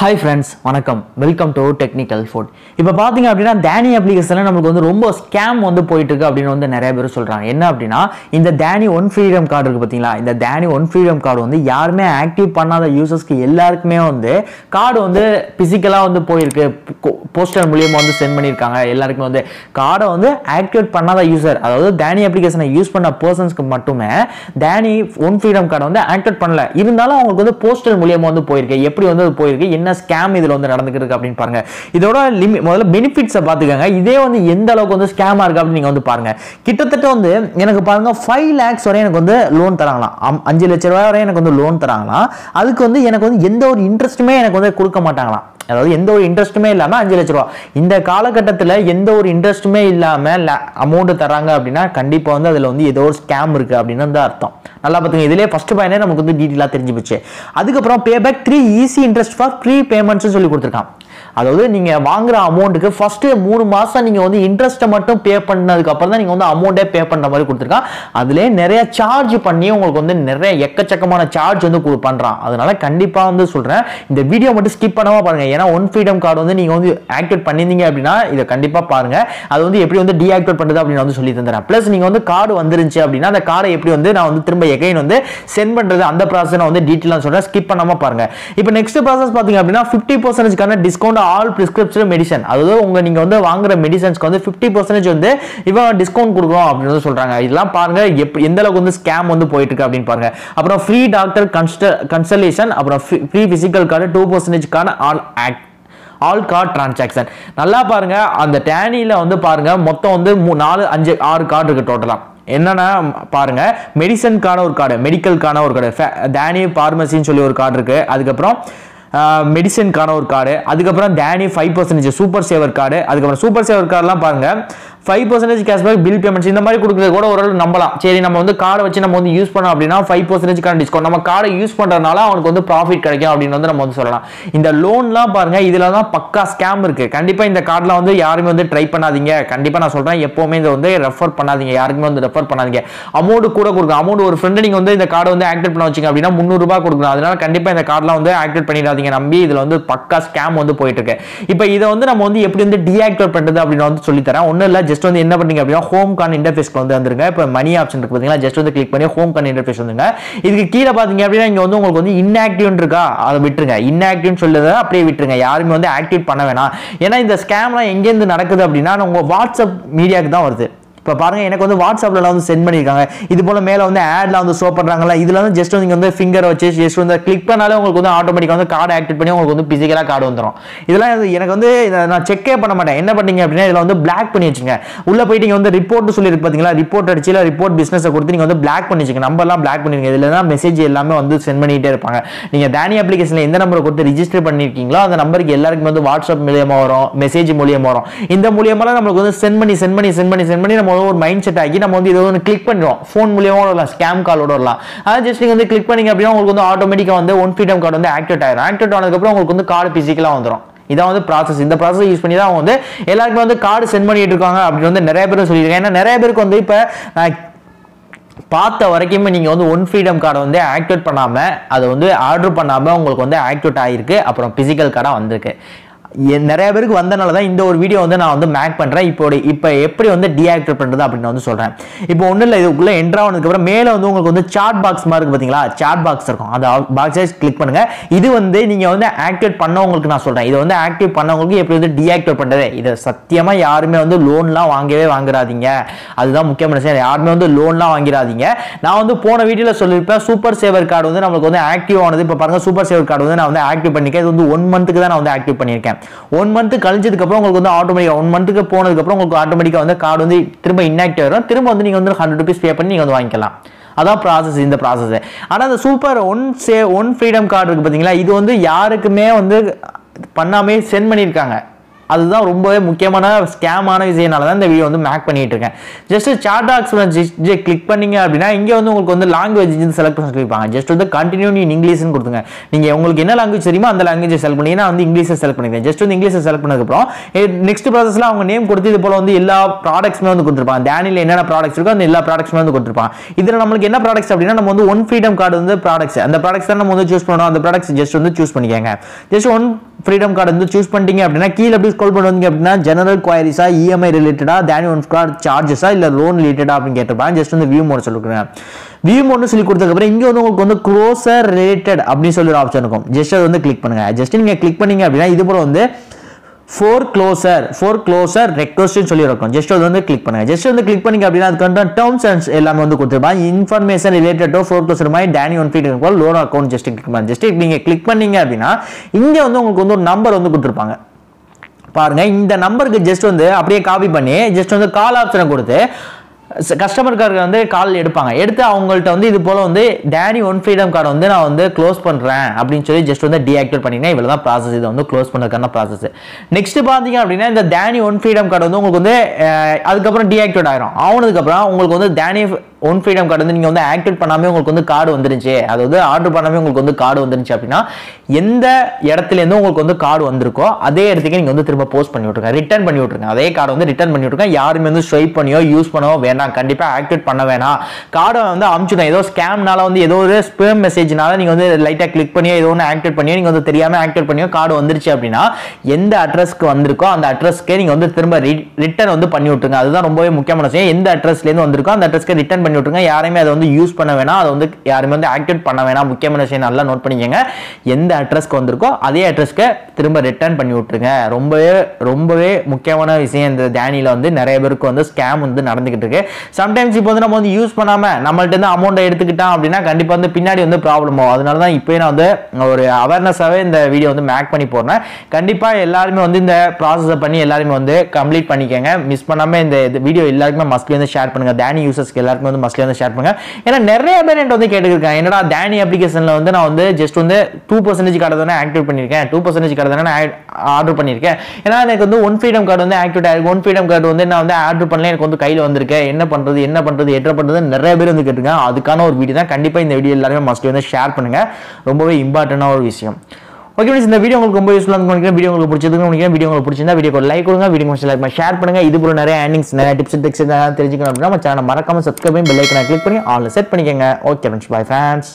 Hi friends, welcome to Technical Food. Now, பாத்தீங்க அப்படினா Dhani application நமக்கு வந்து ரொம்ப ஸ்கேம் வந்து போயிட்டு இருக்கு அப்படினு வந்து நிறைய பேர் சொல்றாங்க. என்ன அப்படினா இந்த Dhani One Freedom Card இருக்கு பாத்தீங்களா? இந்த Dhani One Freedom Card வந்து யாருமே ஆக்டிவ் பண்ணாத யூசர்ஸ்க்கு எல்லாருக்குமே வந்து கார்டு வந்து பிசிக்கலா வந்து போயிருக்கு. போஸ்டர் மூலமா வந்து சென்ட் பண்ணிருக்காங்க. எல்லாருக்குமே வந்து கார்டை வந்து ஆக்டிவேட் பண்ணாத யூசர், அதாவது Dhani application-ஐ யூஸ் பண்ண पर्सनஸ்க்கு மட்டுமே Dhani One Freedom Card வந்து ஆக்டிவேட் பண்ணல. இருந்தாலும் அவங்களுக்கு வந்து போஸ்டர் மூலமா வந்து போயிருக்கு. எப்படி வந்து அது போயிருக்கு? Scam is நடந்துருக்கு அப்படின்னு பாருங்க. இதோட முதல்ல பெனிஃபிட்ஸை பார்த்துக்கங்க. இதே வந்து எந்த அளவுக்கு வந்து ஸ்கேமா இருக்கு அப்படின்னு நீங்க வந்து பாருங்க. கிட்டத்தட்ட வந்து எனக்கு பாருங்க 5 lakhs வரை எனக்கு வந்து லோன் தராங்களாம். 5 லட்சம் ரூபாய் வரை எனக்கு வந்து லோன் தராங்களாம். அதுக்கு வந்து எனக்கு வந்து எந்த ஒரு இன்ட்ரெஸ்ட்டுமே எனக்கு வந்து கொடுக்க மாட்டாங்களாம். அதாவது எந்த ஒரு இன்ட்ரெஸ்ட்டுமே இல்லாமல் 5 லட்சம் ரூபா இந்த காலகட்டத்தில் எந்த ஒரு இன்ட்ரெஸ்ட்டுமே இல்லாமல் அமௌண்ட் தராங்க அப்படின்னா கண்டிப்பாக வந்து அதில் வந்து ஏதோ ஒரு ஸ்கேம் இருக்குது அப்படின்னு வந்து அர்த்தம். நல்லா பார்த்துங்க. இதிலே ஃபர்ஸ்ட் பாயிண்டே நமக்கு வந்து டீட்டெயிலாக தெரிஞ்சு போச்சு. அதுக்கப்புறம் payback 3 easy interest for pre பேமெண்ட்ஸ்ன்னு சொல்லி கொடுத்துருக்கான். அதாவது நீங்க வாங்குற அமௌண்ட்டுக்கு ஃபர்ஸ்ட் 3 மாசம் நீங்க வந்து இன்ட்ரெஸ்ட்டை மட்டும் பே பண்ணதுக்கு அப்புறம் தான் நீங்க வந்து அமௌண்டே பே பண்ற மாதிரி கொடுத்துருக்கான். அதுலேயே நிறைய சார்ஜ் பண்ணி உங்களுக்கு வந்து நிறைய எக்கச்சக்கமான சார்ஜ் வந்து பண்றான். அதனால கண்டிப்பா வந்து சொல்றேன், இந்த வீடியோ மட்டும் ஸ்கிப் பண்ணாம பாருங்க. ஏன்னா ஒன் ஃப்ரீடம் கார்டு வந்து நீங்க வந்து ஆக்டிவேட் பண்ணிருந்தீங்க அப்படின்னா இதை கண்டிப்பா பாருங்க. அது வந்து எப்படி வந்து டீஆக்டிவேட் பண்றது அப்படின்னு வந்து சொல்லி தந்துடுறேன். பிளஸ் நீங்க வந்து கார்டு வந்துருந்துச்சு அப்படின்னா அந்த கார்டை எப்படி வந்து நான் வந்து திரும்ப எகைன் வந்து சென்ட் பண்றது, அந்த ப்ராசஸ் நான் வந்து டீட்டெயிலாக சொல்றேன். ஸ்கிப் பண்ணாம பாருங்க. இப்போ நெக்ஸ்ட் ப்ராசஸ் பாத்தீங்க அப்படின்னா 50%க்கான டிஸ்கவுண்ட் ஆல் பிரிஸ்கிரிப்ஷன் மெடிசன், அதாவது உங்க நீங்க வந்து வாங்குற மெடிசன்ஸ்க்கு வந்து 50% வந்து இவன் டிஸ்கவுண்ட் கொடுக்குறோம் அப்படின்னு வந்து சொல்றாங்க. இதெல்லாம் பாருங்க எந்த அளவுக்கு வந்து ஸ்கேம் வந்து போயிட்டு இருக்கு அப்படின்னு பாருங்க. அப்புறம் ஃப்ரீ டாக்டர் கன்சல்டேஷன், அப்புறம் ஃப்ரீ பிசிக்கல் கார்டு 2%க்கான ஆல் கார்டு டிரான்சாக்ஷன். நல்லா பாருங்க, அந்த Dhaniல வந்து பாருங்க மொத்தம் வந்து 4, 5, 6 கார்டு இருக்கு டோட்டலா. என்னன்னா பாருங்க, மெடிசன்கான ஒரு கார்டு, மெடிக்கல்கான ஒரு கார்டு, Dhani பார்மசின்னு சொல்லி ஒரு கார்டு இருக்கு. அதுக்கப்புறம் மெடிசன்கான ஒரு கார்டு, அதுக்கப்புறம் Dhani 5% சூப்பர் சேவர் கார்டு, அதுக்கப்புறம் சூப்பர் சேவர் கார்டுலாம் பாருங்க 5% கேஷ்பேக் பில் பேமெண்ட்ஸ் இந்த மாதிரி கொடுக்குறது கூட ஓரளவு நம்பலாம். சரி, நம்ம வந்து கார்டை வச்சு நம்ம வந்து யூஸ் பண்ணோம் அப்படின்னா 5%க்கான டிஸ்கவுண்ட், நம்ம கார்டை யூஸ் பண்ணுறதுனால அவனுக்கு வந்து ப்ராஃபிட் கிடைக்கும் அப்படின்னு வந்து நம்ம வந்து சொல்லலாம். இந்த லோன்லாம் பாருங்க, இதில் தான் பக்கா ஸ்கேம் இருக்குது. கண்டிப்பாக இந்த கார்டில் வந்து யாருமே வந்து ட்ரை பண்ணாதீங்க. கண்டிப்பாக நான் சொல்கிறேன், எப்போவுமே இதை வந்து ரெஃபர் பண்ணாதீங்க, யாருக்குமே வந்து ரெஃபர் பண்ணாதீங்க. அமௌண்ட் கூட கொடுக்கும், அமௌண்ட் ஒரு ஃப்ரெண்டு நீங்கள் வந்து இந்த கார்டை வந்து ஆக்டிவேட் பண்ண வச்சிங்க அப்படின்னா 300 ரூபாய் கொடுக்கணும். அதனால கண்டிப்பாக இந்த கார்டெலாம் வந்து ஆக்டிவேட் பண்ணிடாதீங்க நம்பி. இதில் வந்து பக்கா ஸ்கேம் வந்து போயிட்டு இருக்கு. இப்போ இதை வந்து நம்ம வந்து எப்படி வந்து டீஆக்டிவேட் பண்ணுறது அப்படின்னு வந்து சொல்லித்தரேன். ஒன்றும் இல்லை, ஜஸ்ட் வந்து என்ன பண்ணீங்க அப்படின்னா ஹோம் கார்டு இன்டர்ஃபேஸ்க்கு வந்து வந்துருங்க. இப்போ மணி ஆப்ஷன் இருக்கு பாத்தீங்களா, ஜஸ்ட் வந்து கிளிக் பண்ணி ஹோம் கார்டு இன்டர்ஃபேஸ் வந்துருங்க. இதுக்கு கீழே பாத்தீங்க அப்படின்னா இங்க வந்து உங்களுக்கு வந்து இன்ஆக்டிவ்னு இருக்கா, அதை விட்டுருங்க. இன்ஆக்டிவ்னு சொல்லுறத அப்படியே விட்டுருங்க, யாருமே வந்து ஆக்டிவேட் பண்ண வேணாம். ஏன்னா இந்த ஸ்கேம்லாம் எங்கேருந்து நடக்குது அப்படின்னா உங்க வாட்ஸ்அப் மீடியாவுக்கு தான் வருது. இப்போ பாருங்க, எனக்கு வந்து வாட்ஸ்அப்லாம் வந்து சென்ட் பண்ணியிருக்காங்க. இது போல மேலே வந்து ஆட்லாம் வந்து ஷோ பண்ணுறாங்களா, இதில் வந்து ஜஸ்ட் வந்து நீங்கள் வந்து ஃபிங்கர் வச்சு ஜஸ்ட் வந்து கிளிக் பண்ணாலே உங்களுக்கு வந்து ஆட்டோமேட்டிக்காக வந்து கார்டு ஆக்டிவேட் பண்ணி உங்களுக்கு வந்து பிசிக்கலாக கார்டு வந்துடும். இதெல்லாம் எனக்கு வந்து நான் செக்கே பண்ண மாட்டேன். என்ன பண்ணீங்க அப்படின்னா இதில் வந்து பிளாக் பண்ணி வச்சுங்க. உள்ளே போயிட்டு நீங்கள் வந்து ரிப்போர்ட்னு சொல்லியிருக்கு பார்த்தீங்களா, ரிப்போர்ட் அடிச்சு இல்லை ரிப்போர்ட் பிஸ்னஸை கொடுத்து நீங்கள் வந்து பிளாக் பண்ணி வச்சுங்க. நம்பர்லாம் பிளாக் பண்ணிருங்க. இதில் தான் மெசேஜ் எல்லாமே வந்து சென்ட் பண்ணிகிட்டே இருப்பாங்க. நீங்கள் Dhani அப்ளிகேஷனில் எந்த நம்பரை கொடுத்து ரிஜிஸ்டர் பண்ணியிருக்கீங்களோ அந்த நம்பருக்கு எல்லாருக்குமே வந்து வாட்ஸ்அப் மூலியமாக வரும், மெசேஜ் மூலியமாக வரும். இந்த மூலியமெல்லாம் நம்மளுக்கு வந்து சென்ட் பண்ணி நம்ம ஒரு மைண்ட் செட் ஆகி நம்ம வந்து ஏதோ கிளிக் பண்ணுவோம். ஃபோன் மூலமா வரலாம், ஸ்கேம் காலோட வரலாம். அத ஜஸ்ட் நீங்க வந்து கிளிக் பண்ணீங்க அப்படினா உங்களுக்கு வந்து ஆட்டோமேட்டிக்கா வந்து ஒன் ஃப்ரீடம் கார்டு வந்து ஆக்டிவேட் ஆகும். ஆக்டிவேட் ஆனதுக்கு அப்புறம் உங்களுக்கு வந்து கார்டு பிசிக்கலா வந்துரும். இதான் வந்து ப்ராசஸ். இந்த ப்ராசஸ் யூஸ் பண்ணி தான் அவங்க வந்து எல்லாருக்குமே வந்து கார்டு சென்ட் பண்ணிட்டு இருக்காங்க அப்படின்னு வந்து நிறைய பேர் சொல்லியிருக்காங்க. ஏன்னா நிறைய பேருக்கு வந்து இப்ப பார்த்த வரைக்குமே நீங்கள் வந்து ஒன் ஃப்ரீடம் கார்டை வந்து ஆக்டிவேட் பண்ணாமல், அதை வந்து ஆர்டர் பண்ணாமல் உங்களுக்கு வந்து ஆக்டிவேட் ஆகிருக்கு, அப்புறம் பிசிக்கல் கார்டாக வந்திருக்கு. நிறைய பேருக்கு வந்தனால தான் இந்த ஒரு வீடியோ வந்து நான் வந்து மேக் பண்ணுறேன். இப்போ எப்படி வந்து டீஆக்டிவேட் பண்ணுறது அப்படின்னு வந்து சொல்கிறேன். இப்போ ஒன்றும் இல்லை, இதுக்குள்ளே என்ட்ரா ஆனதுக்கப்புறம் மேலே வந்து உங்களுக்கு வந்து சாட் பாக்ஸ் மாதிரி இருக்குது பார்த்தீங்களா, சாட் பாக்ஸ் இருக்கும். அந்த பாக்ஸை கிளிக் பண்ணுங்கள். இது வந்து நீங்கள் வந்து ஆக்டிவேட் பண்ணவங்களுக்கு நான் சொல்கிறேன். இதை வந்து ஆக்டிவேட் பண்ணவங்களுக்கு எப்படி வந்து டீஆக்டிவேட் பண்ணுறது. இதை சத்தியமாக யாருமே வந்து லோன்லாம் வாங்குறாதீங்க. அதுதான் முக்கியமான விஷயம், யாருமே வந்து லோன்லாம் வாங்கிறாதீங்க. நான் வந்து போன வீடியோவில் சொல்லியிருப்பேன், சூப்பர் சேவர் கார்டு வந்து நம்மளுக்கு வந்து ஆக்டிவ் ஆனது. இப்போ பாருங்கள், சூப்பர் சேவர் கார்டு வந்து நான் வந்து ஆக்டிவ் பண்ணியிருக்கேன். இது வந்து 1 மந்த்துக்கு தான் நான் வந்து ஆக்டிவ் பண்ணியிருக்கேன். 1 மந்த் கழிஞ்சதுக்கு அப்புறம் உங்களுக்கு வந்து ஆட்டோமேட்டிக்கா 1 மந்த்துக்கு போனதுக்கு அப்புறம் உங்களுக்கு ஆட்டோமேட்டிக்கா வந்து கார்டு வந்து திரும்ப இன்ஆக்டிவ் வரும். திரும்ப வந்து நீங்க வந்து 100 ரூபீஸ் பே பண்ணி நீங்க வந்து வாங்கிக்கலாம். அதான் ப்ராசஸ், இந்த ப்ராசஸ். ஆனா அந்த சூப்பர் ஒன் ஃப்ரீடம் கார்டு இருக்கு பாத்தீங்களா, இது வந்து யாருக்குமே வந்து பண்ணாமே சென்ட் பண்ணியிருக்காங்க. அதுதான் ரொம்பவே முக்கியமான ஸ்கேமான விஷயனால தான் இந்த வீடியோ வந்து மேக் பண்ணிட்டு இருக்கேன். ஜஸ்ட் சாட் பாக்ஸ் கிளிக் பண்ணீங்க அப்படின்னா இங்கே வந்து உங்களுக்கு வந்து லாங்குவேஜ் செலக்ட் பண்ணி இருப்பாங்க. ஜஸ்ட் வந்து கண்டினியூ இன் இங்கிலீஷ்னு கொடுத்துங்க. நீங்கள் உங்களுக்கு என்ன லாங்குவேஜ் தெரியுமோ அந்த லாங்குவேஜ் செலக்ட் பண்ணி, நான் வந்து இங்கிலீஷை செலக்ட் பண்ணிக்கிறேன். ஜஸ்ட் வந்து இங்கிலீஷை செலக்ட் பண்ணதுக்கப்புறம் நெக்ஸ்ட் ப்ராசஸில் அவங்க நேம் கொடுத்து இது போல் வந்து எல்லா ப்ராடக்ட்ஸுமே வந்து கொடுத்துருப்பாங்க. Dhaniல என்னென்ன ப்ராடக்ட்ஸ் இருக்கோ அந்த எல்லா ப்ராடக்ட்ஸுமே வந்து கொடுத்துருப்பாங்க. இதில் நம்மளுக்கு என்ன ப்ராடக்ட்ஸ் அப்படின்னா நம்ம வந்து ஒன் ஃப்ரீடம் கார்டு வந்து ப்ராடக்ட்ஸ், அந்த ப்ராடக்ட்ஸ் தான் நம்ம வந்து சூஸ் பண்ணுவோம். அந்த ப்ராடக்ட்ஸ் ஜஸ்ட் வந்து சூஸ் பண்ணிக்கோங்க. ஜஸ்ட் ஒன் freedom card வந்து choose பண்ணிட்டீங்க அப்படினா கீழ அப்படியே ஸ்க்ரோல் பண்ணி வந்தீங்க அப்படினா ஜெனரல் queries ஆ EMI related ஆ Dhani one card charges ஆ இல்ல loan related ஆ அப்படிங்க கேட்டிருப்பாங்க just வந்து view mode சொல்லுங்க view mode னு சொல்லி கொடுத்ததுக்கு அப்புறம் இங்க வந்து உங்களுக்கு வந்து closer related அப்படி சொல்லுற ஆப்ஷன் இருக்கும் just அத வந்து click பண்ணுங்க just நீங்க click பண்ணீங்க அப்படினா இது போல வந்து for closer request னு சொல்லி இருக்கும் just அத வந்து click பண்ணுங்க just வந்து click பண்ணீங்க அப்படினா அதுக்கு terms and எல்லாமே வந்து கொடுத்திருப்பாங்க information related to for closer my Dhani one freedom card loan account just click பண்ணுங்க just நீங்க click பண்ணீங்க அப்படினா இங்க வந்து உங்களுக்கு வந்து ஒரு நம்பர் வந்து கொடுத்திருப்பாங்க பாருங்க இந்த நம்பருக்கு just வந்து அப்படியே காப்பி பண்ணி just வந்து கால் ஆப்ஷனை கொடுத்து கஸ்டமர் கார்க்கு வந்து கால் எடுப்பாங்க எடுத்து அவங்கள்ட்ட வந்து இது போல வந்து Dhani one freedom card வந்து நான் வந்து க்ளோஸ் பண்றேன் அப்படினு சொல்லி just வந்து டீஆக்டிவேட் பண்ணினா இவ்வளவுதான் process இது வந்து க்ளோஸ் பண்ணதுக்கான process நெக்ஸ்ட் பாத்தீங்க அப்படினா இந்த Dhani one freedom card வந்து உங்களுக்கு வந்து அதுக்கு அப்புறம் டீஆக்டிவேட் ஆயிடும் ஆனதுக்கு அப்புறம் உங்களுக்கு வந்து Dhani one freedom card வந்து நீங்க வந்து ஆக்டிவேட் பண்ணாம உங்களுக்கு வந்து கார்டு வந்துருச்சு அதாவது ஆர்டர் பண்ணாம உங்களுக்கு வந்து கார்டு வந்துருச்சு அப்படினா எந்த இடத்துல இருந்து உங்களுக்கு வந்து கார்டு வந்திருக்கோ அதே இடத்துக்கு நீங்க வந்து திரும்ப போஸ்ட் பண்ணி விட்டுருங்க ரிட்டர்ன் பண்ணி விட்டுருங்க அதே கார்டு வந்து ரிட்டர்ன் பண்ணி விட்டுருங்க யாருமே வந்து ஸ்வைப் பண்ணியோ யூஸ் பண்ணோ நான் கண்டிப்பா ஆக்டிவேட் பண்ண வேணா கார்டு வந்து அம்ச்சுட்டேன் ஏதோ ஸ்கேம்னால வந்து ஏதோ ஒரு ஸ்பேம் மெசேஜ்னால நீங்க வந்து லைட்டா கிளிக் பண்ணியோ ஏதோ ஒன்னு ஆக்டிவேட் பண்ணியோ நீங்க வந்து தெரியாம ஆக்டிவேட் பண்ணியோ கார்டு வந்துருச்சு அப்படினா எந்த அட்ரஸ்க்கு வந்திருக்கோ அந்த அட்ரஸ்க்கே நீங்க வந்து திரும்ப ரிட்டர்ன் வந்து பண்ணி விட்டுருங்க அதுதான் ரொம்பவே முக்கியமான விஷயம் எந்த அட்ரஸ்ல இருந்து வந்திருக்கோ அந்த அட்ரஸ்க்கே ரிட்டர்ன் பண்ணி விட்டுருங்க யாரையுமே அதை வந்து யூஸ் பண்ண வேணா அதை வந்து யாருமே வந்து ஆக்டிவேட் பண்ண வேணா முக்கியமான விஷயம் நல்லா நோட் பண்ணிக்கங்க எந்த அட்ரஸ்க்கு வந்திருக்கோ அதே அட்ரஸ்க்கே திரும்ப ரிட்டர்ன் பண்ணி விட்டுருங்க ரொம்பவே ரொம்பவே முக்கியமான விஷயம் இந்த Dhaniல வந்து நிறைய பேருக்கு வந்து ஸ்கேம் வந்து நடந்துக்கிட்டு இருக்கு சம்டைம்ஸ் இப்போ வந்து நம்ம வந்து யூஸ் பண்ணாம நம்மள்ட்ட இருந்து அமௌண்ட் எடுத்துக்கிட்டோம் அப்படினா கண்டிப்பா வந்து பின்னாடி வந்து ப்ராப்ளம் ஆகும் அதனால தான் இப்போ நான் வந்து ஒரு அவேர்னஸாவே இந்த வீடியோ வந்து மேக் பண்ணி போறேன் கண்டிப்பா எல்லாரும் வந்து இந்த process பண்ணி எல்லாரும் வந்து கம்ப்ளீட் பண்ணிக்கங்க மிஸ் பண்ணாம இந்த வீடியோ எல்லாருக்கும் மஸ்ட்லி வந்து ஷேர் பண்ணுங்க Dhani யூசர்ஸ்க்கு எல்லாரும் வந்து மஸ்ட்லி வந்து ஷேர் பண்ணுங்க ஏனா நிறைய பேர் என்ன வந்து கேட்டிருக்காங்க என்னடா Dhani அப்ளிகேஷன்ல வந்து நான் வந்து just வந்து 2% கார்டு தான ஆக்டிவேட் பண்ணிருக்கேன் 2% கார்டு தான ஆர்டர் பண்ணிருக்கேன் ஏனா எனக்கு வந்து one freedom card வந்து ஆக்டிவேட் ஆயிருக்கு one freedom card வந்து நான் வந்து ஆர்டர் பண்ணல எனக்கு வந்து கையில வந்திருக்கு என்ன பண்றது எட்ற பண்றது நிறைய பேர் வந்து கேட்டுங்க அதுக்கான ஒரு வீடியோ தான் கண்டிப்பா இந்த வீடியோ எல்லாரும் மஸ்ட் வந்து ஷேர் பண்ணுங்க ரொம்பவே இம்பார்ட்டன்டான ஒரு விஷயம் ஓகே फ्रेंड्स இந்த வீடியோ உங்களுக்கு ரொம்ப யூஸ்ஃபுல்லா இருக்கும்னு வீடியோ உங்களுக்கு பிடிச்சிருக்கும்னு நினைக்கிறேன் வீடியோ உங்களுக்கு பிடிச்சிருந்தா வீடியோக்கு ஒரு லைக் கொடுங்க வீடியோ உங்களுக்கு லைக் ஷேர் பண்ணுங்க இது போல நிறைய ஏர்னிங்ஸ் நிறைய டிப்ஸ் டிக்ஸ் தெரிஞ்சுக்கணும் அப்படினா நம்ம சேனலை மறக்காம சப்ஸ்கிரைப் பண்ணி பெல் ஐகானை கிளிக் பண்ணி ஆல் செட் பண்ணிக்கங்க ஓகே फ्रेंड्स பை फ्रेंड्स